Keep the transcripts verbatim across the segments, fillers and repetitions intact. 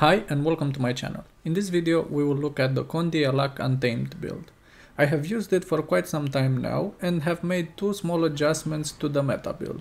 Hi and welcome to my channel. In this video we will look at the Condi Alac Untamed build. I have used it for quite some time now and have made two small adjustments to the meta build.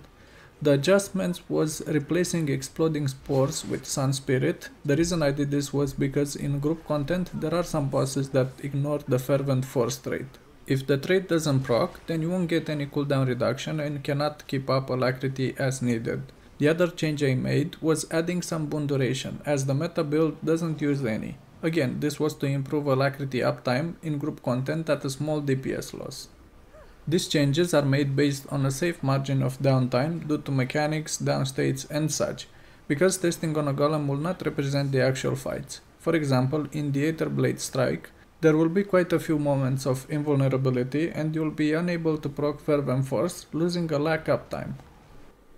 The adjustments was replacing Exploding Spores with Sun Spirit. The reason I did this was because in group content there are some bosses that ignore the fervent force trait. If the trait doesn't proc, then you won't get any cooldown reduction and cannot keep up alacrity as needed. The other change I made was adding some boon duration, as the meta build doesn't use any. Again, this was to improve alacrity uptime in group content at a small D P S loss. These changes are made based on a safe margin of downtime due to mechanics, downstates and such, because testing on a golem will not represent the actual fights. For example, in the Aetherblade strike, there will be quite a few moments of invulnerability and you'll be unable to proc fervent force, losing alac uptime.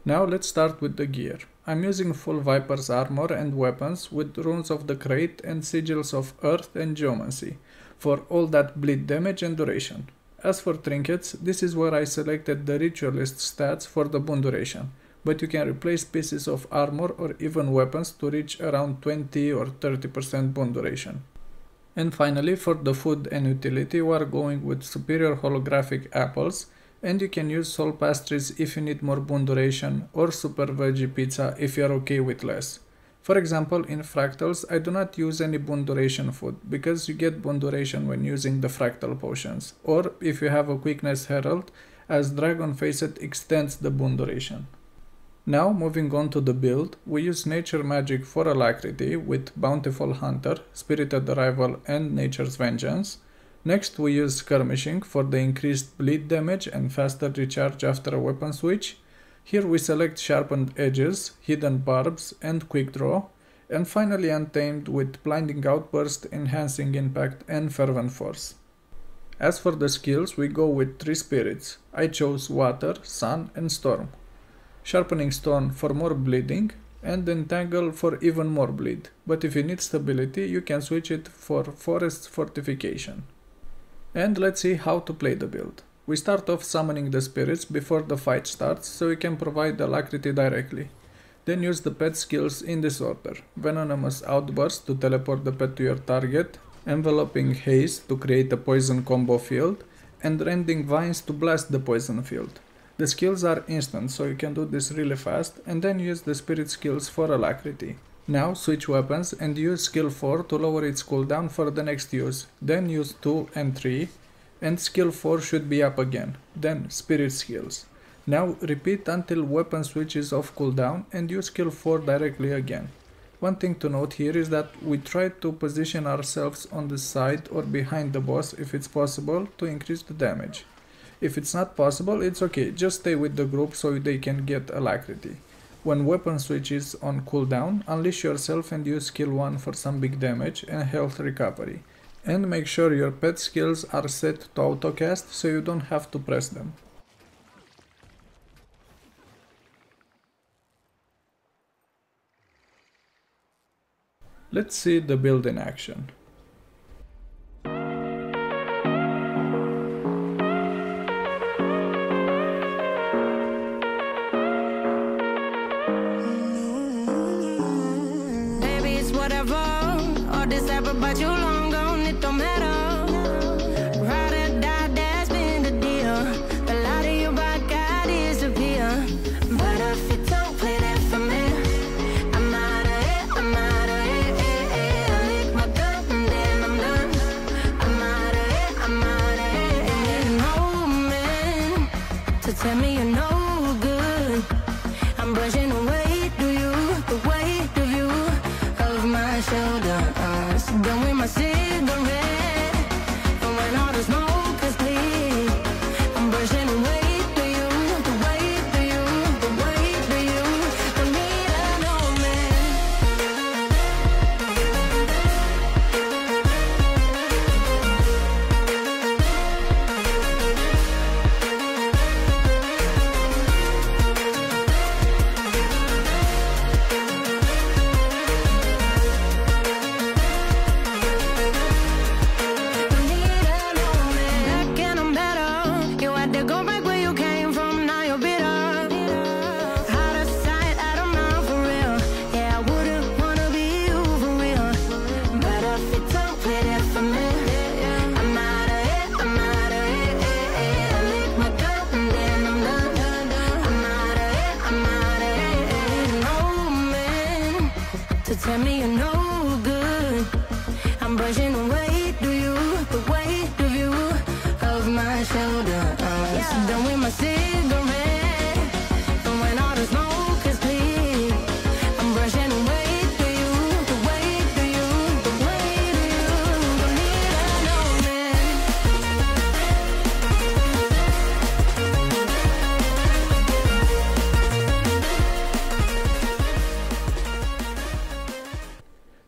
Now let's start with the gear. I'm using full Viper's armor and weapons with runes of the crate and sigils of earth and geomancy for all that bleed damage and duration. As for trinkets, this is where I selected the ritualist stats for the boon duration, but you can replace pieces of armor or even weapons to reach around twenty or thirty percent boon duration. And finally, for the food and utility, we are going with superior holographic apples, and you can use soul pastries if you need more boon duration, or super veggie pizza if you are okay with less. For example, in fractals I do not use any boon duration food, because you get boon duration when using the fractal potions, or if you have a quickness herald, as dragon facet extends the boon duration. Now moving on to the build, we use nature magic for alacrity with bountiful hunter, spirited arrival and nature's vengeance. Next we use skirmishing for the increased bleed damage and faster recharge after a weapon switch. Here we select sharpened edges, hidden barbs and quick draw. And finally untamed with blinding outburst, enhancing impact and fervent force. As for the skills, we go with three spirits. I chose water, sun and storm. Sharpening stone for more bleeding and entangle for even more bleed. But if you need stability you can switch it for forest fortification. And let's see how to play the build. We start off summoning the spirits before the fight starts, so you can provide the alacrity directly. Then use the pet skills in this order. Venomous Outburst to teleport the pet to your target, Enveloping Haze to create a poison combo field, and Rending Vines to blast the poison field. The skills are instant, so you can do this really fast, and then use the spirit skills for alacrity. Now switch weapons and use skill four to lower its cooldown for the next use, then use two and three, and skill four should be up again, then spirit skills. Now repeat until weapon switches off cooldown and use skill four directly again. One thing to note here is that we try to position ourselves on the side or behind the boss if it's possible to increase the damage. If it's not possible, it's okay, just stay with the group so they can get alacrity. When weapon switch is on cooldown, unleash yourself and use skill one for some big damage and health recovery. And make sure your pet skills are set to autocast so you don't have to press them. Let's see the build in action. Down with my cigarette. to tell me you're no good. I'm brushing away do you the weight of you of my shoulder. Yeah. Done with my cigarette, and when all the smoke is clear, I'm brushing away do you the weight of you the weight of you. Don't need a no man.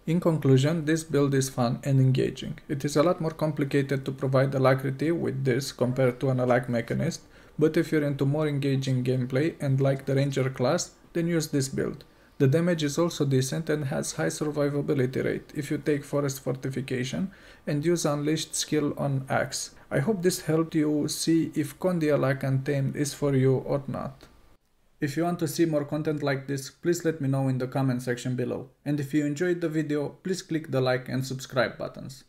In conclusion, this build is fun and engaging. It is a lot more complicated to provide alacrity with this compared to an alac mechanist, but if you're into more engaging gameplay and like the ranger class, then use this build. The damage is also decent and has high survivability rate if you take forest fortification and use unleashed skill on axe. I hope this helped you see if Condi Alac Untamed is for you or not. If you want to see more content like this, please let me know in the comment section below. And if you enjoyed the video, please click the like and subscribe buttons.